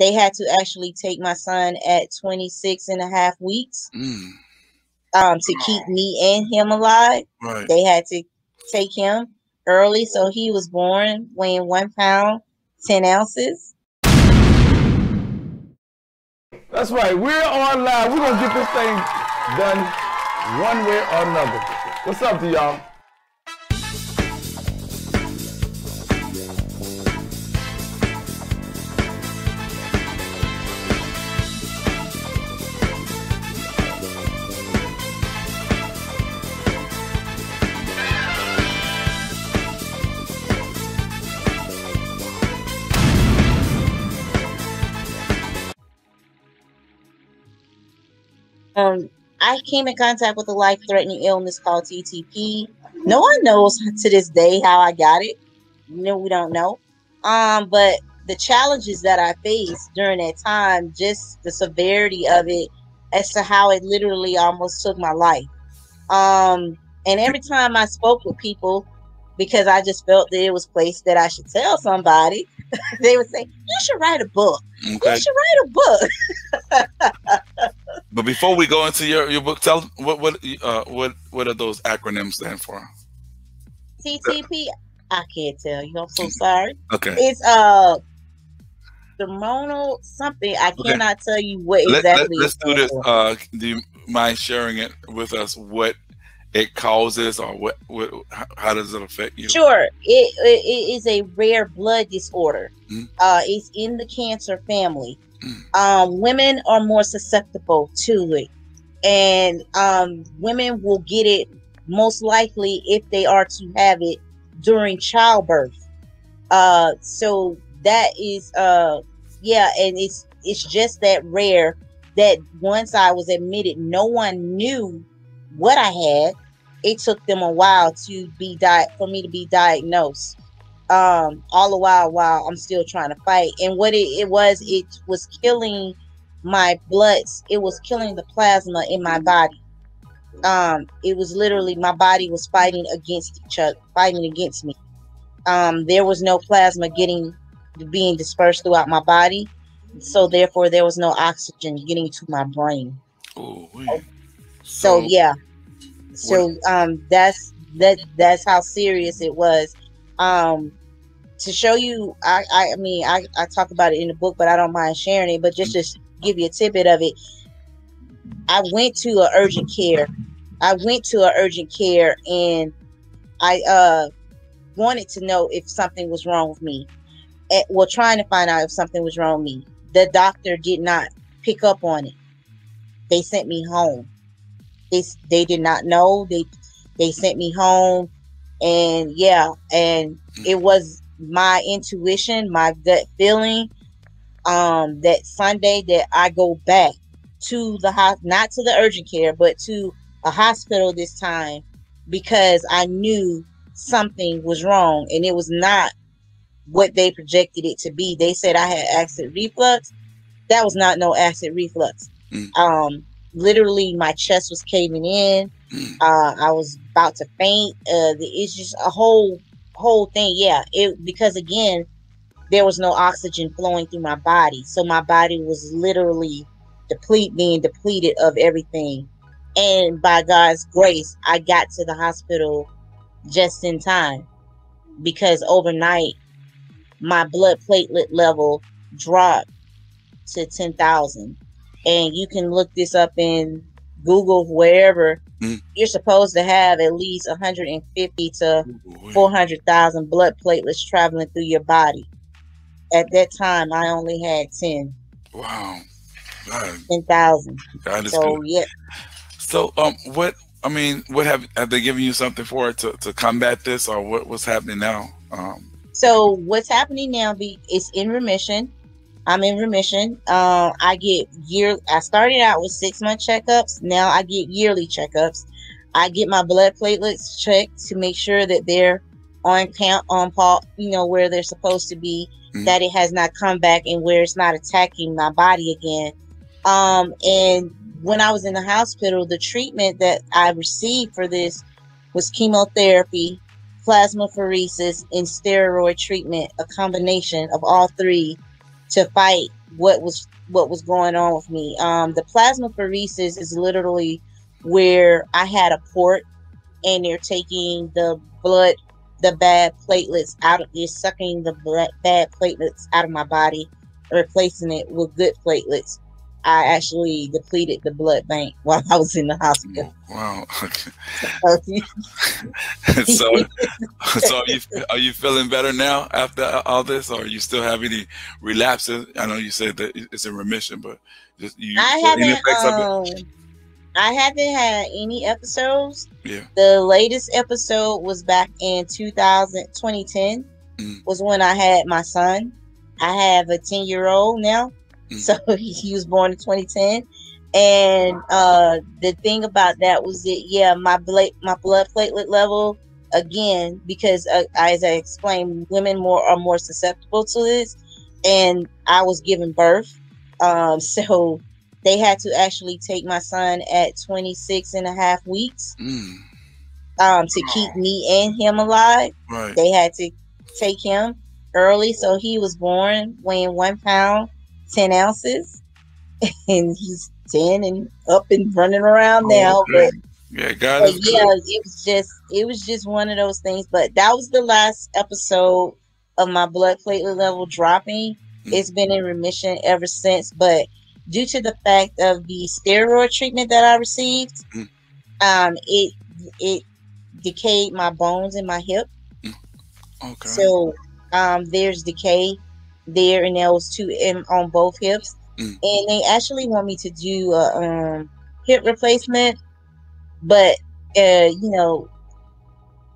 They had to actually take my son at 26 and a half weeks to keep me and him alive. Right. They had to take him early. So he was born weighing 1 pound, 10 ounces. That's right. We're on live. We're going to get this thing done one way or another. What's up to y'all? I came in contact with a life-threatening illness called TTP. No one knows to this day how I got it. No, we don't know. But the challenges that I faced during that time, just the severity of it, as to how it literally almost took my life. And every time I spoke with people, because I just felt that it was a place that I should tell somebody, they would say, you should write a book. Okay. You should write a book. But before we go into your book, tell what are those acronyms stand for? TTP? I can't tell you. I'm so sorry. Okay. It's hormonal something. I cannot tell you what exactly. Let's do this. Do you mind sharing it with us? What it causes, or what how does it affect you? Sure. It is a rare blood disorder. Mm-hmm. It's in the cancer family. Women are more susceptible to it, and women will get it most likely if they are to have it during childbirth. So that is, yeah, and it's just that rare that once I was admitted, no one knew what I had. It took them a while to be for me to be diagnosed. All the while I'm still trying to fight. And what it was killing my bloods. It was killing the plasma in my body. It was literally, my body was fighting against each other, fighting against me. There was no plasma being dispersed throughout my body. So therefore there was no oxygen getting to my brain. Oh, man. So yeah. So, that's how serious it was. To show you, I mean, I talk about it in the book, but I don't mind sharing it. But just give you a tidbit of it. I went to an urgent care. And I wanted to know if something was wrong with me. Well, trying to find out if something was wrong with me. The doctor did not pick up on it. They sent me home. They did not know. They sent me home. And yeah, and it was my intuition, my gut feeling, that Sunday that I go back to the hospital, not to the urgent care, but to a hospital this time, because I knew something was wrong and it was not what they projected it to be. They said I had acid reflux. That was not no acid reflux. Literally my chest was caving in. I was about to faint. It's just a whole thing. Yeah, because again, there was no oxygen flowing through my body, so my body was literally being depleted of everything. And by God's grace, I got to the hospital just in time, because overnight my blood platelet level dropped to 10,000, and you can look this up in Google, wherever. You're supposed to have at least 150 to 400,000 blood platelets traveling through your body. At that time, I only had 10. Wow. 10,000. So good. Yeah. So what have they given you something for it to combat this, or what's happening now? So what's happening now, it's in remission. I'm in remission. I started out with 6-month checkups. Now I get yearly checkups. I get my blood platelets checked to make sure that they're on par, you know, where they're supposed to be, that it has not come back and where it's not attacking my body again. And when I was in the hospital, the treatment that I received for this was chemotherapy, plasmapheresis, and steroid treatment, a combination of all three, to fight what was going on with me. The plasmapheresis is literally where I had a port and they're taking the blood, the bad platelets out of, they're sucking the bad platelets out of my body, replacing it with good platelets. I actually depleted the blood bank while I was in the hospital. Wow. Okay. So are you feeling better now after all this, or are you still have any relapses? I know you said that it's in remission, but just you. I haven't had any episodes. Yeah. The latest episode was back in 2010. Mm. Was when I had my son. I have a 10-year-old now. So he was born in 2010, and the thing about that was that, yeah, my blood platelet level, again, because as I explained, women are more susceptible to this, and I was giving birth, so they had to actually take my son at 26.5 weeks to keep me and him alive. Right. They had to take him early, so he was born weighing 1 pound 10 ounces, and he's 10 and up and running around now. Okay. It was just one of those things. But that was the last episode of my blood platelet level dropping. Mm-hmm. It's been in remission ever since. But due to the fact of the steroid treatment that I received, it decayed my bones in my hip. Okay. So there's decay there, and there was two on both hips. And they actually want me to do a hip replacement, but you know,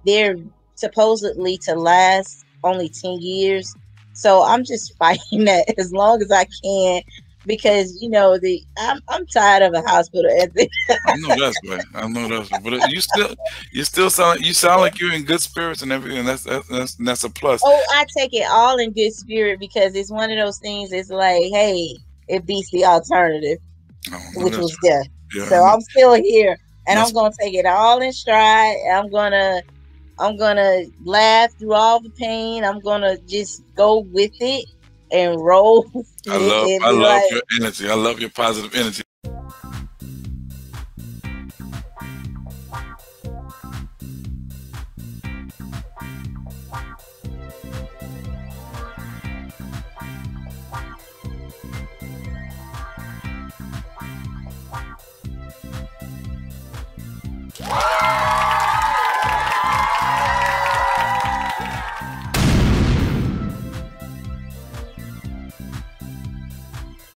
they're supposedly to last only 10 years, so I'm just fighting that as long as I can, because you know, I'm tired of a hospital. I know that's right. But you still sound like you're in good spirits and everything. That's a plus. Oh, I take it all in good spirit, because it's one of those things. It's like, hey, it beats the alternative, which was death. Yeah, so I'm still here, and I'm gonna take it all in stride. I'm gonna laugh through all the pain. I'm gonna just go with it and roll. I love your energy. I love your positive energy.